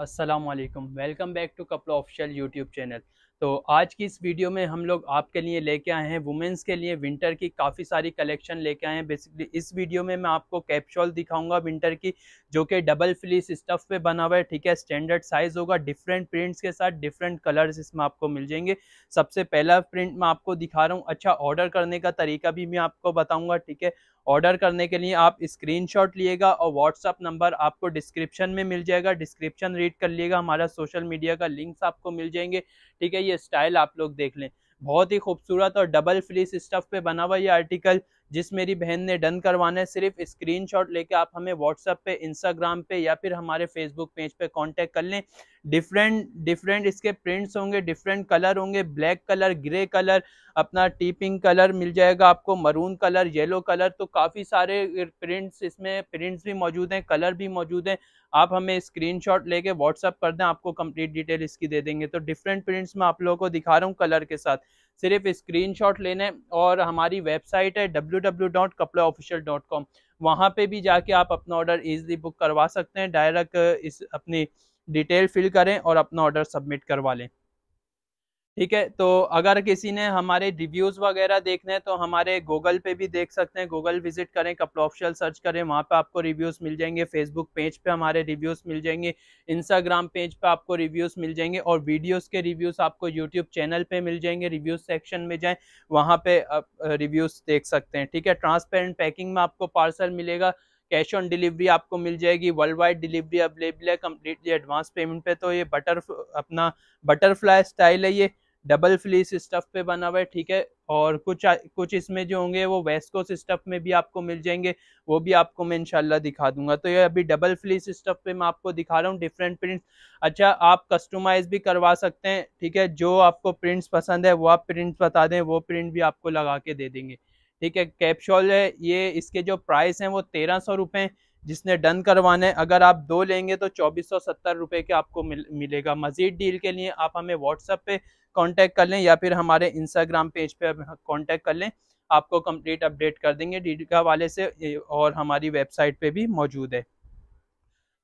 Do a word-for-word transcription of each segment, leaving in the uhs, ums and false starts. अस्सलाम वालेकुम, welcome back to Kapda official YouTube channel. तो आज की इस वीडियो में हम लोग आपके लिए लेके आए हैं वुमेंस के लिए विंटर की काफ़ी सारी कलेक्शन लेके आए हैं। बेसिकली इस वीडियो में मैं आपको कैपशॉल दिखाऊंगा विंटर की, जो कि डबल फ्लीस स्टफ पे बना हुआ है, ठीक है। स्टैंडर्ड साइज़ होगा, डिफरेंट प्रिंट्स के साथ डिफरेंट कलर्स इसमें आपको मिल जाएंगे। सबसे पहला प्रिंट मैं आपको दिखा रहा हूँ। अच्छा, ऑर्डर करने का तरीका भी मैं आपको बताऊँगा, ठीक है। ऑर्डर करने के लिए आप स्क्रीनशॉट लीजिएगा और व्हाट्सअप नंबर आपको डिस्क्रिप्शन में मिल जाएगा, डिस्क्रिप्शन रीड कर लीजिएगा। हमारा सोशल मीडिया का लिंक्स आपको मिल जाएंगे, ठीक है। ये स्टाइल आप लोग देख लें, बहुत ही खूबसूरत और डबल फ्लीस स्टफ पे बना हुआ ये आर्टिकल, जिस मेरी बहन ने डन करवाना है। सिर्फ स्क्रीनशॉट लेके आप हमें व्हाट्सएप पे, इंस्टाग्राम पे या फिर हमारे फेसबुक पेज पे कांटेक्ट कर लें। डिफरेंट डिफरेंट इसके प्रिंट्स होंगे, डिफरेंट कलर होंगे, ब्लैक कलर, ग्रे कलर, अपना टी पिंक कलर मिल जाएगा आपको, मरून कलर, येलो कलर, तो काफ़ी सारे प्रिंट्स इसमें प्रिंट्स भी मौजूद हैं, कलर भी मौजूद हैं। आप हमें स्क्रीनशॉट लेके व्हाट्सएप कर दें, आपको कंप्लीट डिटेल इसकी दे देंगे। तो डिफरेंट प्रिंट्स में आप लोगों को दिखा रहा हूँ कलर के साथ, सिर्फ स्क्रीनशॉट लेने। और हमारी वेबसाइट है W W W dot Kapda official dot com, वहाँ पे भी जाके आप अपना ऑर्डर ईजिली बुक करवा सकते हैं। डायरेक्ट इस अपनी डिटेल फिल करें और अपना ऑर्डर सबमिट करवा लें, ठीक है। तो अगर किसी ने हमारे रिव्यूज़ वगैरह देखने हैं तो हमारे गूगल पे भी देख सकते हैं, गूगल विजिट करें, कपड़ा ऑफिशियल सर्च करें, वहाँ पे आपको रिव्यूज़ मिल जाएंगे। फेसबुक पेज पे हमारे रिव्यूज़ मिल जाएंगे, इंस्टाग्राम पेज पे आपको रिव्यूज़ मिल जाएंगे और वीडियोस के रिव्यूज़ आपको यूट्यूब चैनल पे मिल जाएंगे। रिव्यूज़ सेक्शन में जाएँ, वहाँ पर आप रिव्यूज़ देख सकते हैं, ठीक है। ट्रांसपेरेंट पैकिंग में आपको पार्सल मिलेगा, कैश ऑन डिलीवरी आपको मिल जाएगी, वर्ल्ड वाइड डिलीवरी अवेलेबल है कम्प्लीटली एडवांस पेमेंट पे। तो ये बटर अपना बटरफ्लाई स्टाइल है, ये डबल फ्लीस स्टफ पे बना हुआ है, ठीक है। और कुछ कुछ इसमें जो होंगे वो वेस्कोस स्टफ में भी आपको मिल जाएंगे, वो भी आपको मैं इंशाल्लाह दिखा दूंगा। तो ये अभी डबल फ्लीस स्टफ पे मैं आपको दिखा रहा हूँ डिफरेंट प्रिंट्स। अच्छा, आप कस्टमाइज भी करवा सकते हैं, ठीक है। जो आपको प्रिंट्स पसंद है वो आप प्रिंट्स बता दें, वो प्रिंट भी आपको लगा के दे देंगे, ठीक है। कैपशॉल है ये, इसके जो प्राइस हैं वो तेरह सौ रुपये, जिसने डन करवाना है। अगर आप दो लेंगे तो चौबीस सौ सत्तर रुपये के आपको मिल, मिलेगा। मज़ीद डील के लिए आप हमें व्हाट्सएप पे कांटेक्ट कर लें या फिर हमारे इंस्टाग्राम पेज पे कांटेक्ट कर लें, आपको कंप्लीट अपडेट कर देंगे डील के हवाले से। और हमारी वेबसाइट पे भी मौजूद है,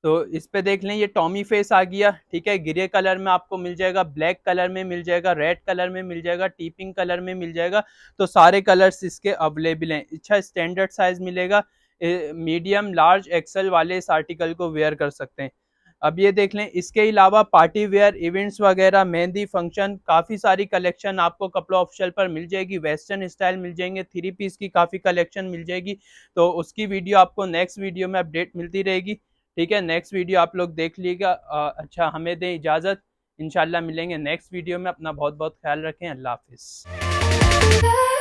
तो इस पे देख लें। ये टॉमी फेस आ गया, ठीक है। ग्रे कलर में आपको मिल जाएगा, ब्लैक कलर में मिल जाएगा, रेड कलर में मिल जाएगा, टीपिंग कलर में मिल जाएगा, तो सारे कलर्स इसके अवेलेबल हैं। अच्छा, स्टैंडर्ड साइज़ मिलेगा, मीडियम लार्ज एक्सेल वाले इस आर्टिकल को वेयर कर सकते हैं। अब ये देख लें, इसके अलावा पार्टी वेयर, इवेंट्स वगैरह, मेहंदी फंक्शन, काफ़ी सारी कलेक्शन आपको कपड़ा ऑफिशियल पर मिल जाएगी। वेस्टर्न स्टाइल मिल जाएंगे, थ्री पीस की काफ़ी कलेक्शन मिल जाएगी, तो उसकी वीडियो आपको नेक्स्ट वीडियो में अपडेट मिलती रहेगी, ठीक है। नेक्स्ट वीडियो आप लोग देख लीजिएगा। अच्छा, हमें दें इजाज़त, इंशाल्लाह मिलेंगे नेक्स्ट वीडियो में। अपना बहुत बहुत ख्याल रखें, अल्लाह हाफिज़।